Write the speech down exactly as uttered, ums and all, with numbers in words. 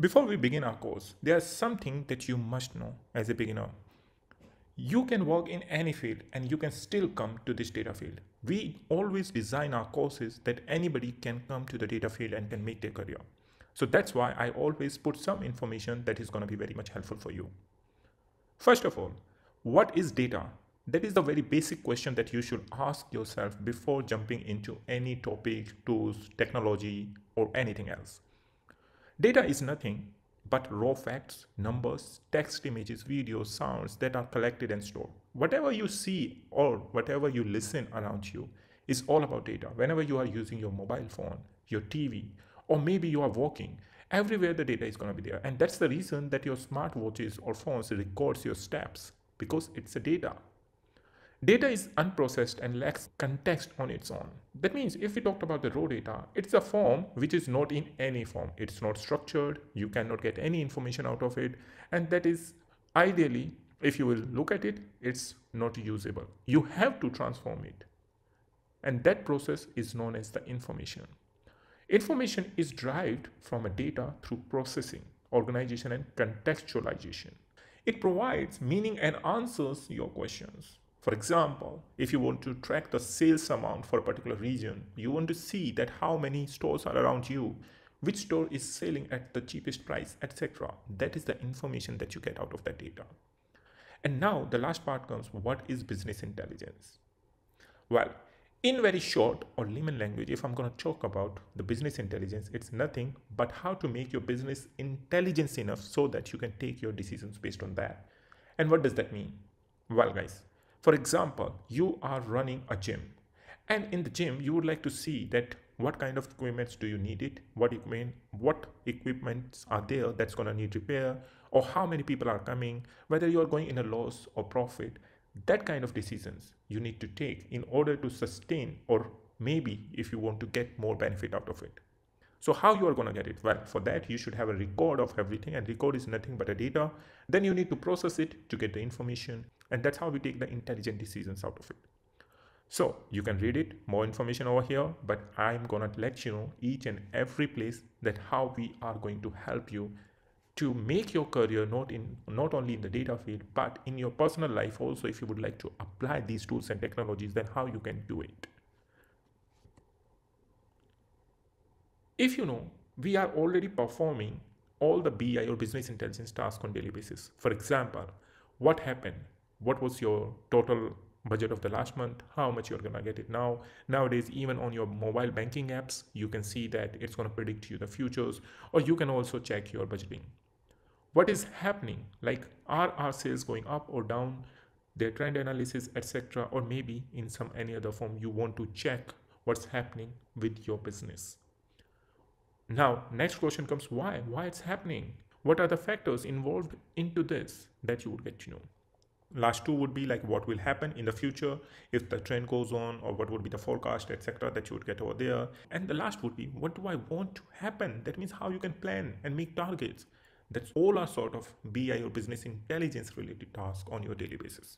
Before we begin our course, there is something that you must know as a beginner. You can work in any field and you can still come to this data field. We always design our courses that anybody can come to the data field and can make their career. So that's why I always put some information that is going to be very much helpful for you. First of all, what is data? That is the very basic question that you should ask yourself before jumping into any topic, tools, technology, or anything else. Data is nothing but raw facts, numbers, text, images, videos, sounds that are collected and stored. Whatever you see or whatever you listen around you is all about data. Whenever you are using your mobile phone, your T V, or maybe you are walking, everywhere the data is going to be there. And that's the reason that your smartwatches or phones records your steps, because it's a data. Data is unprocessed and lacks context on its own. That means if we talked about the raw data, it's a form which is not in any form. It's not structured. You cannot get any information out of it. And that is ideally, if you will look at it, it's not usable. You have to transform it. And that process is known as the information. Information is derived from a data through processing, organization, and contextualization. It provides meaning and answers your questions. For example, if you want to track the sales amount for a particular region, you want to see that how many stores are around you, which store is selling at the cheapest price, et cetera. That is the information that you get out of that data. And now the last part comes, what is business intelligence? Well, in very short or layman language, if I'm going to talk about the business intelligence, it's nothing but how to make your business intelligent enough so that you can take your decisions based on that. And what does that mean? Well, guys, for example, you are running a gym, and in the gym, you would like to see that what kind of equipments do you need it, what equipment, what equipments are there that's going to need repair, or how many people are coming, whether you are going in a loss or profit. That kind of decisions you need to take in order to sustain, or maybe if you want to get more benefit out of it. So how you are going to get it? Well, for that, you should have a record of everything, and record is nothing but a data. Then you need to process it to get the information. And that's how we take the intelligent decisions out of it. So you can read it, more information over here, but I'm going to let you know each and every place that how we are going to help you to make your career not in not only in the data field, but in your personal life also. If you would like to apply these tools and technologies, then how you can do it. If you know, we are already performing all the B I or business intelligence tasks on daily basis. For example, what happened? What was your total budget of the last month? How much you're going to get it now? Nowadays, even on your mobile banking apps, you can see that it's going to predict you the futures, or you can also check your budgeting. What is happening? Like, are our sales going up or down? Their trend analysis, et cetera. Or maybe in some any other form, you want to check what's happening with your business. Now, next question comes, why? Why it's happening? What are the factors involved into this that you would get to know? Last two would be like what will happen in the future if the trend goes on, or what would be the forecast, et cetera that you would get over there. And the last would be, what do I want to happen? That means how you can plan and make targets. That's all our sort of B I or business intelligence related tasks on your daily basis.